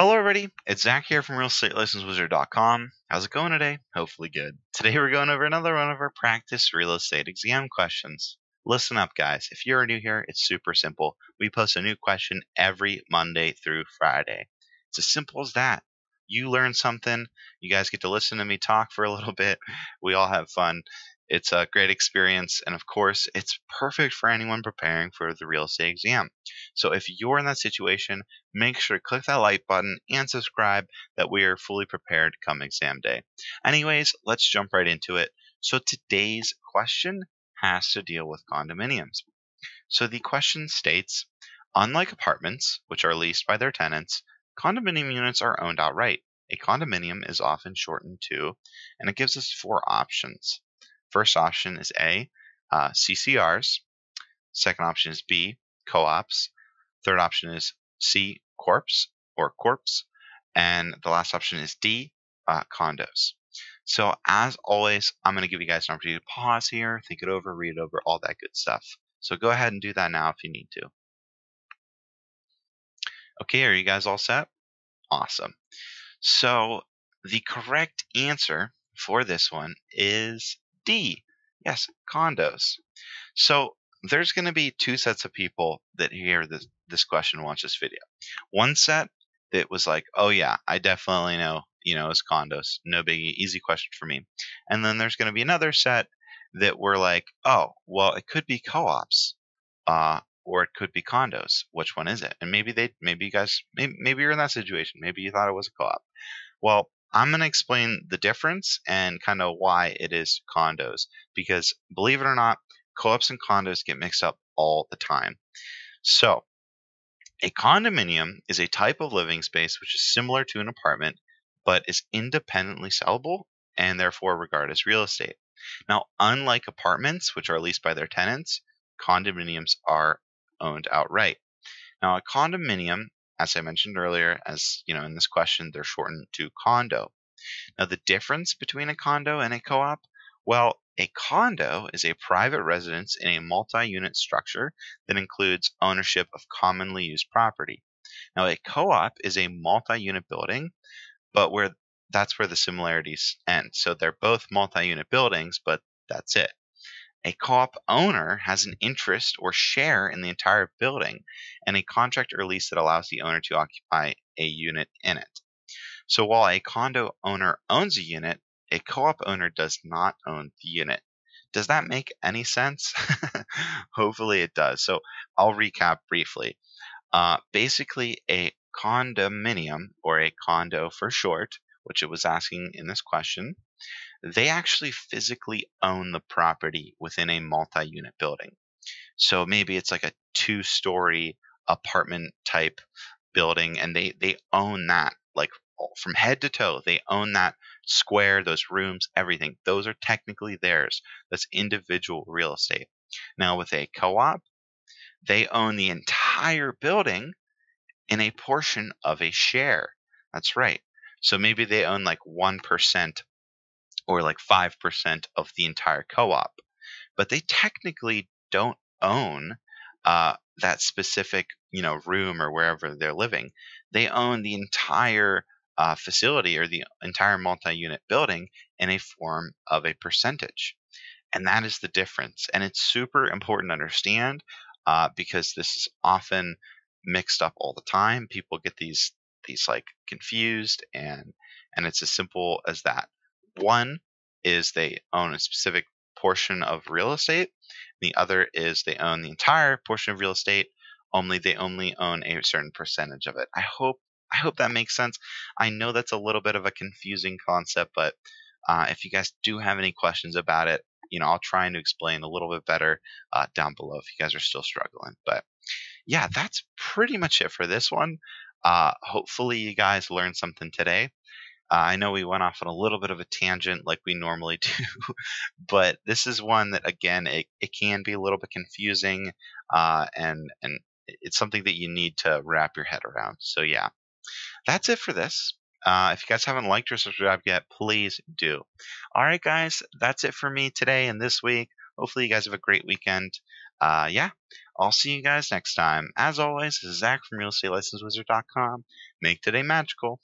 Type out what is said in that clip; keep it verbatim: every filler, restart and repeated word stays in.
Hello everybody, it's Zach here from real estate license wizard dot com. How's it going today? Hopefully good. Today we're going over another one of our practice real estate exam questions. Listen up guys, if you're new here, it's super simple. We post a new question every Monday through Friday. It's as simple as that. You learn something, you guys get to listen to me talk for a little bit, we all have fun. It's a great experience, and of course, it's perfect for anyone preparing for the real estate exam. So if you're in that situation, make sure to click that like button and subscribe that we are fully prepared come exam day. Anyways, let's jump right into it. So today's question has to deal with condominiums. So the question states, unlike apartments, which are leased by their tenants, condominium units are owned outright. A condominium is often shortened to, and it gives us four options. First option is A, uh, C C Rs. Second option is B, co-ops. Third option is C, corps or corps. And the last option is D, uh, condos. So as always, I'm going to give you guys an opportunity to pause here, think it over, read it over, all that good stuff. So go ahead and do that now if you need to. Okay, are you guys all set? Awesome. So the correct answer for this one is D, yes, condos. So there's going to be two sets of people that hear this, this question and watch this video. One set that was like, oh yeah, I definitely know, you know, it's condos. No biggie, easy question for me. And then there's going to be another set that were like, oh, well, it could be co-ops uh, or it could be condos. Which one is it? And maybe they, maybe you guys, maybe, maybe you're in that situation. Maybe you thought it was a co-op. Well, I'm going to explain the difference and kind of why it is condos, because believe it or not, co-ops and condos get mixed up all the time. So a condominium is a type of living space which is similar to an apartment but is independently sellable and therefore regarded as real estate. Now, unlike apartments, which are leased by their tenants, condominiums are owned outright. Now, a condominium, as I mentioned earlier, as you know, in this question, they're shortened to condo. Now, the difference between a condo and a co-op, well, a condo is a private residence in a multi-unit structure that includes ownership of commonly used property. Now, a co-op is a multi-unit building, but where that's where the similarities end. So they're both multi-unit buildings, but that's it. A co-op owner has an interest or share in the entire building and a contract or lease that allows the owner to occupy a unit in it. So while a condo owner owns a unit, a co-op owner does not own the unit. Does that make any sense? Hopefully it does. So I'll recap briefly. Uh, basically, a condominium, or a condo for short, which it was asking in this question, they actually physically own the property within a multi-unit building. So maybe it's like a two-story apartment type building, and they, they own that, like from head to toe. They own that square, those rooms, everything. Those are technically theirs. That's individual real estate. Now with a co-op, they own the entire building in a portion of a share. That's right. So maybe they own like one percent or like five percent of the entire co-op, but they technically don't own uh, that specific, you know, room or wherever they're living. They own the entire uh, facility or the entire multi-unit building in a form of a percentage. And that is the difference. And it's super important to understand uh, because this is often mixed up all the time. People get these these like confused, and and it's as simple as that. One is they own a specific portion of real estate. The other is they own the entire portion of real estate, only they only own a certain percentage of it. I hope I hope that makes sense. I know that's a little bit of a confusing concept, but uh, if you guys do have any questions about it, you know, I'll try and explain a little bit better uh, down below if you guys are still struggling. But yeah, that's pretty much it for this one. Uh, hopefully you guys learned something today. Uh, I know we went off on a little bit of a tangent like we normally do, but this is one that, again, it, it can be a little bit confusing, uh, and, and it's something that you need to wrap your head around. So yeah, that's it for this. Uh, if you guys haven't liked or subscribed yet, please do. All right, guys, that's it for me today and this week. Hopefully you guys have a great weekend. uh, yeah, I'll see you guys next time. As always, this is Zach from real estate license wizard dot com. Make today magical.